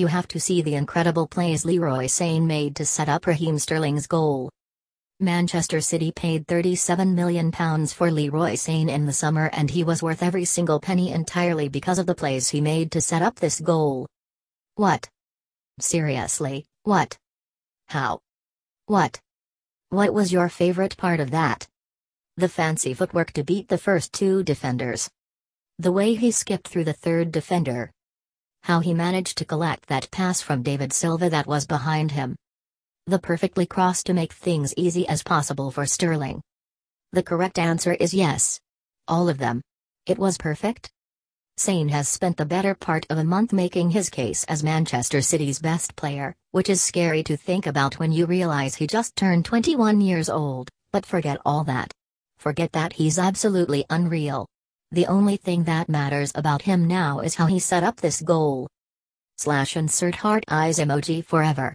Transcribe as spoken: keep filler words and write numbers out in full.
you have to see the incredible plays Leroy Sané made to set up Raheem Sterling's goal. Manchester City paid thirty-seven million pounds for Leroy Sané in the summer, and he was worth every single penny entirely because of the plays he made to set up this goal. What? Seriously, what? How? What? What was your favorite part of that? The fancy footwork to beat the first two defenders. The way he skipped through the third defender. How he managed to collect that pass from David Silva that was behind him. The perfectly crossed to make things easy as possible for Sterling. The correct answer is yes. All of them. It was perfect. Sané has spent the better part of a month making his case as Manchester City's best player, which is scary to think about when you realize he just turned twenty-one years old, but forget all that. Forget that he's absolutely unreal. The only thing that matters about him now is how he set up this goal. Slash insert heart eyes emoji forever.